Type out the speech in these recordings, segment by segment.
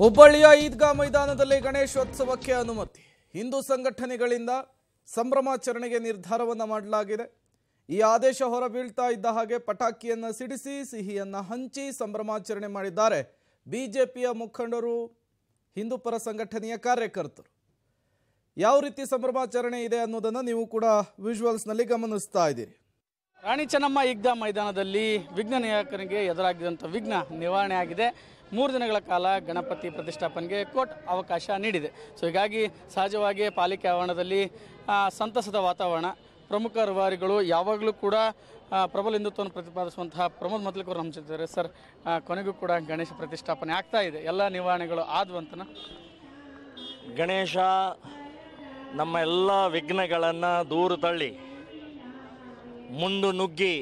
ಹುಬ್ಬಳ್ಳಿಯ ಈದ್ಗಾ ಮೈದಾನದಲ್ಲಿ ಗಣೇಶೋತ್ಸವಕ್ಕೆ ಅನುಮತಿ. ಹಿಂದೂ ಸಂಘಟನೆಗಳಿಂದ ಸಂಭ್ರಮಾಚರಣೆಗೆ ನಿರ್ಧಾರವನ್ನು ಮಾಡಲಾಗಿದೆ. ಈ ಆದೇಶ ಹೊರಬೀಳ್ತಾ ಇದ್ದ ಹಾಗೆ ಪಟಾಕಿಯನ್ನು ಸಿಡಿಸಿ ಸಿಹಿಯನ್ನು ಹಂಚಿ ಸಂಭ್ರಮಾಚರಣೆ ಮಾಡಿದ್ದಾರೆ ಬಿಜೆಪಿಯ ಮುಖಂಡರು, ಹಿಂದೂ ಪರ ಸಂಘಟನೆಯ ಕಾರ್ಯಕರ್ತರು. ಯಾವ ರೀತಿ ಸಂಭ್ರಮಾಚರಣೆ ಇದೆ ಅನ್ನೋದನ್ನು ನೀವು ಕೂಡ ವಿಜುವಲ್ಸ್ನಲ್ಲಿ ಗಮನಿಸ್ತಾ ಇದ್ದೀರಿ. ರಾಣಿ ಚೆನ್ನಮ್ಮ ಈದ್ಗಾ ಮೈದಾನದಲ್ಲಿ ವಿಘ್ನನಿವಾರಕರಿಗೆ ಎದುರಾಗಿದ್ದಂಥ ವಿಘ್ನ ನಿವಾರಣೆ ಆಗಿದೆ. 3 ದಿನಗಳ ಕಾಲ ಗಣಪತಿ ಪ್ರತಿಷ್ಠಾಪನೆಗೆ ಕೋರ್ಟ್ ಅವಕಾಶ ನೀಡಿದೆ. ಸೊ ಹೀಗಾಗಿ ಸಹಜವಾಗಿ ಪಾಲಿಕೆ ಆವರಣದಲ್ಲಿ ಸಂತಸದ ವಾತಾವರಣ. ಪ್ರಮುಖ ರೂವಾರಿಗಳು ಯಾವಾಗಲೂ ಕೂಡ ಪ್ರಬಲ ಹಿಂದುತ್ವವನ್ನು ಪ್ರತಿಪಾದಿಸುವಂತಹ ಪ್ರಮೋದ್ ಮೊದಲಿಕರು ನಮ್ಮ ಜೊತೆ ಇದ್ದಾರೆ. ಸರ್, ಕೊನೆಗೂ ಕೂಡ ಗಣೇಶ ಪ್ರತಿಷ್ಠಾಪನೆ ಆಗ್ತಾ ಇದೆ, ಎಲ್ಲ ನಿವಾರಣೆಗಳು ಆದ್ವಂತನ ಗಣೇಶ ನಮ್ಮ ಎಲ್ಲ ವಿಘ್ನಗಳನ್ನು ದೂರ ತಳ್ಳಿ ಮುಂಡು ನುಗ್ಗಿ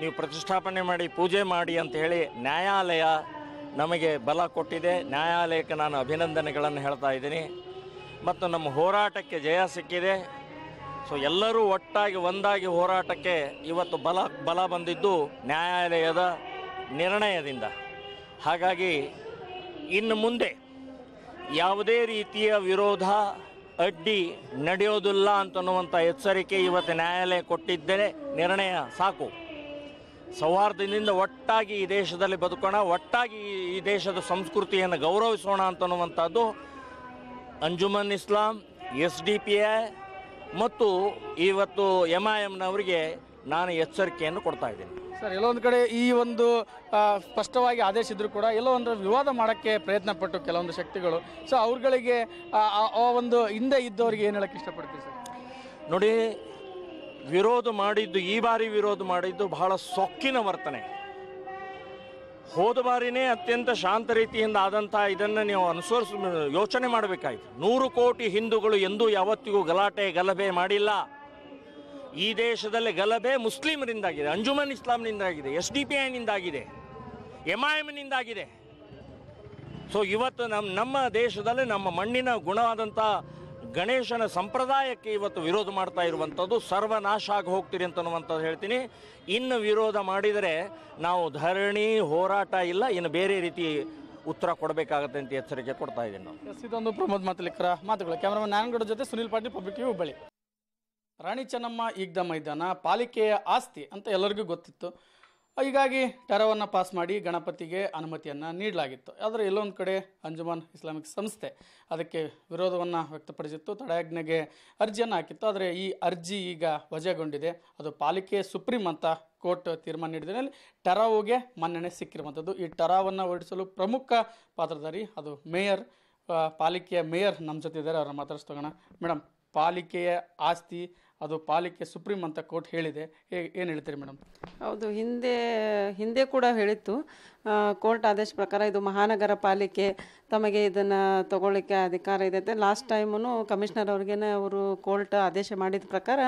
ನೀವು ಪ್ರತಿಷ್ಠಾಪನೆ ಮಾಡಿ ಪೂಜೆ ಮಾಡಿ ಅಂತ ಹೇಳಿ ನ್ಯಾಯಾಲಯ ನಮಗೆ ಬಲ ಕೊಟ್ಟಿದೆ. ನ್ಯಾಯಾಲಯಕ್ಕೆ ನಾನು ಅಭಿನಂದನೆಗಳನ್ನು ಹೇಳ್ತಾ ಇದ್ದೀನಿ ಮತ್ತು ನಮ್ಮ ಹೋರಾಟಕ್ಕೆ ಜಯ ಸಿಕ್ಕಿದೆ. ಸೊ ಎಲ್ಲರೂ ಒಟ್ಟಾಗಿ ಒಂದಾಗಿ ಹೋರಾಟಕ್ಕೆ ಇವತ್ತು ಬಲ ಬಂದಿದ್ದು ನ್ಯಾಯಾಲಯದ ನಿರ್ಣಯದಿಂದ. ಹಾಗಾಗಿ ಇನ್ನು ಮುಂದೆ ಯಾವುದೇ ರೀತಿಯ ವಿರೋಧ ಅಡ್ಡಿ ನಡೆಯೋದಿಲ್ಲ ಅಂತನ್ನುವಂಥ ಎಚ್ಚರಿಕೆ ಇವತ್ತು ನ್ಯಾಯಾಲಯ ಕೊಟ್ಟಿದ್ದರೆ ನಿರ್ಣಯ ಸಾಕು. ಸೌಹಾರ್ದದಿಂದ ಒಟ್ಟಾಗಿ ಈ ದೇಶದಲ್ಲಿ ಬದುಕೋಣ, ಒಟ್ಟಾಗಿ ಈ ದೇಶದ ಸಂಸ್ಕೃತಿಯನ್ನು ಗೌರವಿಸೋಣ ಅಂತನ್ನುವಂಥದ್ದು ಅಂಜುಮನ್ ಇಸ್ಲಾಂ, SDPI ಮತ್ತು ಇವತ್ತು MIMನವರಿಗೆ ನಾನು ಎಚ್ಚರಿಕೆಯನ್ನು ಕೊಡ್ತಾ ಇದ್ದೀನಿ. ಸರ್, ಎಲ್ಲೊಂದು ಕಡೆ ಈ ಒಂದು ಸ್ಪಷ್ಟವಾಗಿ ಆದೇಶ ಇದ್ದರೂ ಕೂಡ ಎಲ್ಲೋ ಒಂದು ವಿವಾದ ಮಾಡೋಕ್ಕೆ ಪ್ರಯತ್ನ ಪಟ್ಟು ಕೆಲವೊಂದು ಶಕ್ತಿಗಳು, ಸೊ ಅವ್ರಗಳಿಗೆ ಆ ಒಂದು ಹಿಂದೆ ಇದ್ದವ್ರಿಗೆ ಏನು ಹೇಳಕ್ಕೆ ಇಷ್ಟಪಡ್ತೀವಿ? ಸರ್ ನೋಡಿ, ವಿರೋಧ ಮಾಡಿದ್ದು ಈ ಬಾರಿ ವಿರೋಧ ಮಾಡಿದ್ದು ಬಹಳ ಸೊಕ್ಕಿನ ವರ್ತನೆ. ಹೋದ ಬಾರಿನೇ ಅತ್ಯಂತ ಶಾಂತ ರೀತಿಯಿಂದ ಆದಂಥ ಇದನ್ನು ನೀವು ಯೋಚನೆ ಮಾಡಬೇಕಾಯಿತು. 100 ಕೋಟಿ ಹಿಂದೂಗಳು ಎಂದೂ ಯಾವತ್ತಿಗೂ ಗಲಾಟೆ ಗಲಭೆ ಮಾಡಿಲ್ಲ. ಈ ದೇಶದಲ್ಲಿ ಗಲಭೆ ಮುಸ್ಲಿಮರಿಂದಾಗಿದೆ, ಅಂಜುಮನ್ ಇಸ್ಲಾಂನಿಂದಾಗಿದೆ, SDPIನಿಂದಾಗಿದೆ, MIMನಿಂದಾಗಿದೆ. ಸೊ ಇವತ್ತು ನಮ್ಮ ದೇಶದಲ್ಲಿ ನಮ್ಮ ಮಣ್ಣಿನ ಗುಣವಾದಂಥ ಗಣೇಶನ ಸಂಪ್ರದಾಯಕ್ಕೆ ಇವತ್ತು ವಿರೋಧ ಮಾಡ್ತಾ ಇರುವಂಥದ್ದು ಸರ್ವನಾಶ ಆಗಿ ಹೋಗ್ತೀರಿ ಅಂತನ್ನುವಂಥದ್ದು ಹೇಳ್ತೀನಿ. ಇನ್ನು ವಿರೋಧ ಮಾಡಿದರೆ ನಾವು ಧರಣಿ ಹೋರಾಟ ಇಲ್ಲ, ಇನ್ನು ಬೇರೆ ರೀತಿ ಉತ್ತರ ಕೊಡಬೇಕಾಗತ್ತೆ ಅಂತ ಎಚ್ಚರಿಕೆ ಕೊಡ್ತಾ ಇದ್ದೀನಿ ನಾನು. ಇದೊಂದು ಪ್ರಮೋದ್ ಮಾತಲಿಕ್ಕರ ಮಾತುಗಳು. ಕ್ಯಾಮರಾಮನ್ ನಾರಾಯಣಗೌಡ ಜೊತೆ ಸುನಿಲ್ ಪಾಟೀಲ್, ಪಬ್ಲಿಕ್ ಟಿವಿ, ಹುಬ್ಬಳ್ಳಿ. ರಾಣಿ ಚೆನ್ನಮ್ಮ ಈದ್ಗಾ ಮೈದಾನ ಪಾಲಿಕೆಯ ಆಸ್ತಿ ಅಂತ ಎಲ್ಲರಿಗೂ ಗೊತ್ತಿತ್ತು. ಹೀಗಾಗಿ ಟೆರವನ್ನು ಪಾಸ್ ಮಾಡಿ ಗಣಪತಿಗೆ ಅನುಮತಿಯನ್ನು ನೀಡಲಾಗಿತ್ತು. ಆದರೆ ಎಲ್ಲೊಂದು ಕಡೆ ಅಂಜುಮಾನ್ ಇಸ್ಲಾಮಿಕ್ ಸಂಸ್ಥೆ ಅದಕ್ಕೆ ವಿರೋಧವನ್ನು ವ್ಯಕ್ತಪಡಿಸಿತ್ತು, ತಡೆಯಾಜ್ಞೆಗೆ ಅರ್ಜಿಯನ್ನು ಹಾಕಿತ್ತು. ಆದರೆ ಈ ಅರ್ಜಿ ಈಗ ವಜಾಗೊಂಡಿದೆ. ಅದು ಪಾಲಿಕೆ ಸುಪ್ರೀಂ ಅಂತ ಕೋರ್ಟ್ ತೀರ್ಮಾನ ನೀಡಿದಲ್ಲಿ ಟೆರಾವುಗೆ ಮನ್ನಣೆ ಸಿಕ್ಕಿರುವಂಥದ್ದು. ಈ ಟೆರಾವನ್ನು ಓಡಿಸಲು ಪ್ರಮುಖ ಪಾತ್ರಧಾರಿ ಅದು ಮೇಯರ್, ಪಾಲಿಕೆಯ ಮೇಯರ್ ನಮ್ಮ ಜೊತೆ ಇದ್ದಾರೆ, ಅವರನ್ನು ಮಾತಾಡಿಸ್ತೋಗೋಣ. ಮೇಡಮ್, ಪಾಲಿಕೆಯ ಆಸ್ತಿ ಅದು ಪಾಲಿಕೆ ಸುಪ್ರೀಂ ಅಂತ ಕೋರ್ಟ್ ಹೇಳಿದೆ, ಏನು ಹೇಳ್ತೀರಿ ಮೇಡಮ್? ಹೌದು, ಹಿಂದೆ ಕೂಡ ಹೇಳಿತ್ತು ಕೋರ್ಟ್ ಆದೇಶ ಪ್ರಕಾರ ಇದು ಮಹಾನಗರ ಪಾಲಿಕೆ ತಮಗೆ ಇದನ್ನು ತಗೊಳ್ಳಿಕ್ಕೆ ಅಧಿಕಾರ ಇದೆ ಅಂತ. ಲಾಸ್ಟ್ ಟೈಮೂ ಕಮಿಷನರ್ ಅವ್ರಿಗೇನೆ ಅವರು ಕೋರ್ಟ್ ಆದೇಶ ಮಾಡಿದ ಪ್ರಕಾರ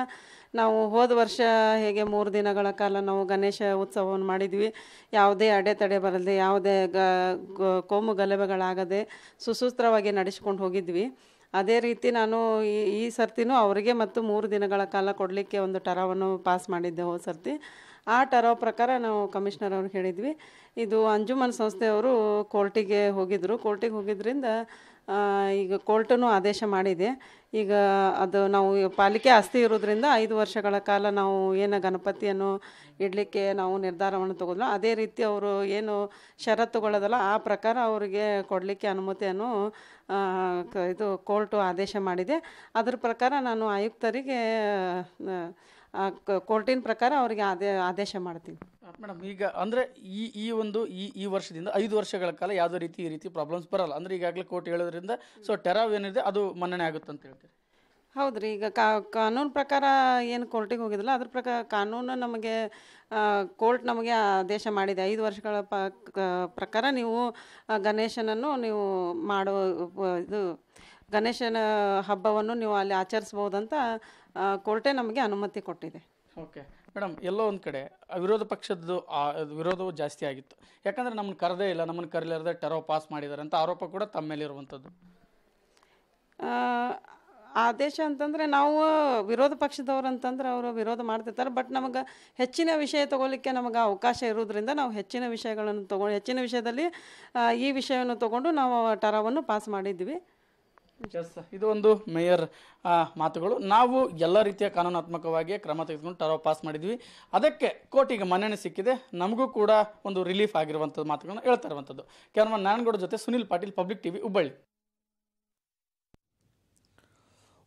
ನಾವು ಹೋದ ವರ್ಷ ಹೇಗೆ 3 ದಿನಗಳ ಕಾಲ ನಾವು ಗಣೇಶ ಉತ್ಸವವನ್ನು ಮಾಡಿದ್ವಿ, ಯಾವುದೇ ಅಡೆತಡೆ ಬರದೆ ಯಾವುದೇ ಕೋಮು ಗಲಭೆಗಳಾಗದೆ ಸುಸೂತ್ರವಾಗಿ ನಡೆಸಿಕೊಂಡು ಹೋಗಿದ್ವಿ. ಅದೇ ರೀತಿ ನಾನು ಈ ಸರ್ತಿನೂ ಅವರಿಗೆ ಮತ್ತು 3 ದಿನಗಳ ಕಾಲ ಕೊಡಲಿಕ್ಕೆ ಒಂದು ಟೆರಾವನ್ನು ಪಾಸ್ ಮಾಡಿದ್ದೆ ಹೋದ ಸರ್ತಿ. ಆ ಟೆರಾ ಪ್ರಕಾರ ನಾವು ಕಮಿಷನರ್ ಅವ್ರಿಗೆ ಹೇಳಿದ್ವಿ. ಇದು ಅಂಜುಮನ್ ಸಂಸ್ಥೆಯವರು ಕೋರ್ಟಿಗೆ ಹೋಗಿದ್ದರು. ಕೋರ್ಟಿಗೆ ಹೋಗಿದ್ದರಿಂದ ಈಗ ಕೋರ್ಟನೂ ಆದೇಶ ಮಾಡಿದೆ. ಈಗ ಅದು ನಾವು ಪಾಲಿಕೆ ಆಸ್ತಿ ಇರೋದ್ರಿಂದ 5 ವರ್ಷಗಳ ಕಾಲ ನಾವು ಏನು ಗಣಪತಿಯನ್ನು ಇಡಲಿಕ್ಕೆ ನಾವು ನಿರ್ಧಾರವನ್ನು ತಗೊಂಡ್ರು. ಅದೇ ರೀತಿ ಅವರು ಏನು ಷರತ್ತುಗಳದಲ್ಲ ಆ ಪ್ರಕಾರ ಅವರಿಗೆ ಕೊಡಲಿಕ್ಕೆ ಅನುಮತಿಯನ್ನು ಇದು ಕೋರ್ಟು ಆದೇಶ ಮಾಡಿದೆ. ಅದ್ರ ಪ್ರಕಾರ ನಾನು ಆಯುಕ್ತರಿಗೆ ಕೋರ್ಟಿನ ಪ್ರಕಾರ ಅವರಿಗೆ ಆದೇಶ ಮಾಡ್ತೀನಿ. ಮೇಡಮ್, ಈಗ ಅಂದರೆ ಈ ವರ್ಷದಿಂದ 5 ವರ್ಷಗಳ ಕಾಲ ಯಾವುದೇ ರೀತಿ ಪ್ರಾಬ್ಲಮ್ಸ್ ಬರಲ್ಲ ಅಂದರೆ ಈಗಾಗಲೇ ಕೋರ್ಟ್ ಹೇಳೋದ್ರಿಂದ ಸೊ ಟೆರಾವ್ ಏನಿದೆ ಅದು ಮನ್ನಣೆ ಆಗುತ್ತೆ ಅಂತ ಹೇಳ್ತೀವಿ. ಹೌದು ರೀ, ಈಗ ಕಾನೂನು ಪ್ರಕಾರ ಏನು ಕೋರ್ಟಿಗೆ ಹೋಗಿದ್ದಿಲ್ಲ ಅದ್ರ ಪ್ರಕಾರ ಕಾನೂನು ನಮಗೆ ಕೋರ್ಟ್ ನಮಗೆ ಆದೇಶ ಮಾಡಿದೆ. 5 ವರ್ಷಗಳ ಪ್ರಕಾರ ನೀವು ಗಣೇಶನನ್ನು ನೀವು ಮಾಡೋ ಇದು ಗಣೇಶನ ಹಬ್ಬವನ್ನು ನೀವು ಅಲ್ಲಿ ಆಚರಿಸ್ಬೋದಂತ ಕೋರ್ಟೇ ನಮಗೆ ಅನುಮತಿ ಕೊಟ್ಟಿದೆ. ಓಕೆ, ಮೇಡಮ್ ಎಲ್ಲೋ ಒಂದು ಕಡೆ ವಿರೋಧ ಪಕ್ಷದ್ದು ವಿರೋಧವು ಜಾಸ್ತಿ ಆಗಿತ್ತು. ಯಾಕಂದರೆ ನಮ್ಮನ್ನು ಕರೆದೇ ಇಲ್ಲ, ನಮ್ಮನ್ನು ಕರೆಯಲಾರದೆ ಟೆರೋ ಪಾಸ್ ಮಾಡಿದ್ದಾರೆ ಅಂತ ಆರೋಪ ಕೂಡ ತಮ್ಮ ಮೇಲಿರುವಂಥದ್ದು. ಆದೇಶ ಅಂತಂದರೆ ನಾವು ವಿರೋಧ ಪಕ್ಷದವ್ರು ಅಂತಂದ್ರೆ ಅವರು ವಿರೋಧ ಮಾಡ್ತಿರ್ತಾರೆ, ಬಟ್ ನಮಗೆ ಹೆಚ್ಚಿನ ವಿಷಯ ತೊಗೊಳ್ಲಿಕ್ಕೆ ನಮಗೆ ಅವಕಾಶ ಇರೋದ್ರಿಂದ ನಾವು ಹೆಚ್ಚಿನ ವಿಷಯಗಳನ್ನು ತೊಗೊಂಡು ಹೆಚ್ಚಿನ ವಿಷಯದಲ್ಲಿ ಈ ವಿಷಯವನ್ನು ತೊಗೊಂಡು ನಾವು ಟೆರೋವನ್ನು ಪಾಸ್ ಮಾಡಿದ್ವಿ. ಇದು ಒಂದು ಮೇಯರ್ ಮಾತುಗಳು. ನಾವು ಎಲ್ಲ ರೀತಿಯ ಕಾನೂನಾತ್ಮಕವಾಗಿ ಕ್ರಮ ತೆಗೆದುಕೊಂಡು ಟೆರೋ ಪಾಸ್ ಮಾಡಿದ್ವಿ, ಅದಕ್ಕೆ ಕೋರ್ಟಿಗೆ ಮನ್ನಣೆ ಸಿಕ್ಕಿದೆ, ನಮಗೂ ಕೂಡ ಒಂದು ರಿಲೀಫ್ ಆಗಿರುವಂಥದ್ದು ಮಾತುಗಳನ್ನು ಹೇಳ್ತಾ ಇರುವಂಥದ್ದು. ಕ್ಯಾಮರಾಮನ್ ನಾರಾಯಣಗೌಡ ಜೊತೆ ಸುನಿಲ್ ಪಾಟೀಲ್, ಪಬ್ಲಿಕ್ ಟಿವಿ, ಹುಬ್ಬಳ್ಳಿ.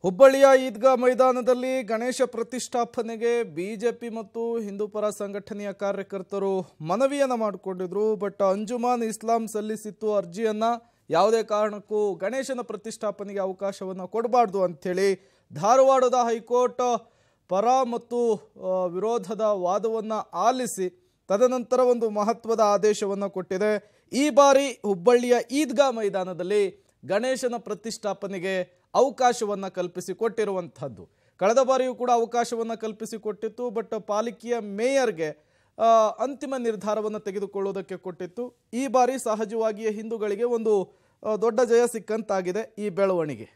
ಹುಬ್ಬಳ್ಳಿಯ ಈದ್ಗಾ ಮೈದಾನದಲ್ಲಿ ಗಣೇಶ ಪ್ರತಿಷ್ಠಾಪನೆಗೆ ಬಿಜೆಪಿ ಮತ್ತು ಹಿಂದೂ ಪರ ಸಂಘಟನೆಯ ಕಾರ್ಯಕರ್ತರು ಮನವಿಯನ್ನು ಮಾಡಿಕೊಂಡಿದ್ರು. ಬಟ್ ಅಂಜುಮಾನ್ ಇಸ್ಲಾಂ ಸಲ್ಲಿಸಿತ್ತು ಅರ್ಜಿಯನ್ನು, ಯಾವುದೇ ಕಾರಣಕ್ಕೂ ಗಣೇಶನ ಪ್ರತಿಷ್ಠಾಪನೆಗೆ ಅವಕಾಶವನ್ನು ಕೊಡಬಾರ್ದು ಅಂಥೇಳಿ ಧಾರವಾಡದ ಹೈಕೋರ್ಟ್ ಪರ ಮತ್ತು ವಿರೋಧದ ವಾದವನ್ನು ಆಲಿಸಿ ತದನಂತರ ಒಂದು ಮಹತ್ವದ ಆದೇಶವನ್ನು ಕೊಟ್ಟಿದೆ. ಈ ಬಾರಿ ಹುಬ್ಬಳ್ಳಿಯ ಈದ್ಗಾ ಮೈದಾನದಲ್ಲಿ ಗಣೇಶನ ಪ್ರತಿಷ್ಠಾಪನೆಗೆ ಅವಕಾಶವನ್ನು ಕಲ್ಪಿಸಿಕೊಟ್ಟಿರುವಂಥದ್ದು. ಕಳೆದ ಬಾರಿಯೂ ಕೂಡ ಅವಕಾಶವನ್ನು ಕಲ್ಪಿಸಿಕೊಟ್ಟಿತ್ತು, ಬಟ್ ಪಾಲಿಕೆಯ ಮೇಯರ್ಗೆ ಅಂತಿಮ ನಿರ್ಧಾರವನ್ನು ತೆಗೆದುಕೊಳ್ಳುವುದಕ್ಕೆ ಕೊಟ್ಟಿತ್ತು. ಈ ಬಾರಿ ಸಹಜವಾಗಿಯೇ ಹಿಂದೂಗಳಿಗೆ ಒಂದು ದೊಡ್ಡ ಜಯ ಸಿಕ್ಕಂತಾಗಿದೆ ಈ ಬೆಳವಣಿಗೆ.